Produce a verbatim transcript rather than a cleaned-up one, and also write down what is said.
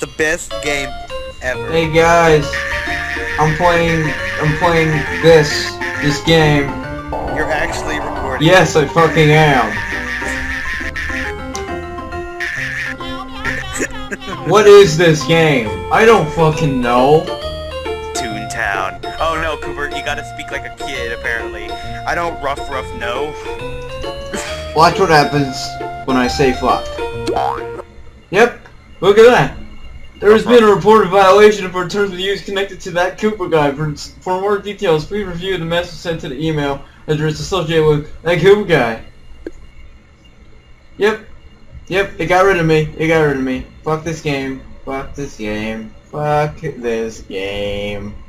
the best game ever. Hey guys, I'm playing. I'm playing this this game. You're actually recording. Yes, I fucking am. What is this game? I don't fucking know. Toontown. Oh no, Koopa, you gotta speak like a kid. Apparently, I don't rough rough know. Watch what happens when I say fuck. Yep. Look at that! There has been a reported violation of our terms of use connected to that Koopa guy. For, for more details, please review the message sent to the email address associated with that Koopa guy. Yep. Yep, it got rid of me. It got rid of me. Fuck this game. Fuck this game. Fuck this game.